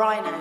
Rhino.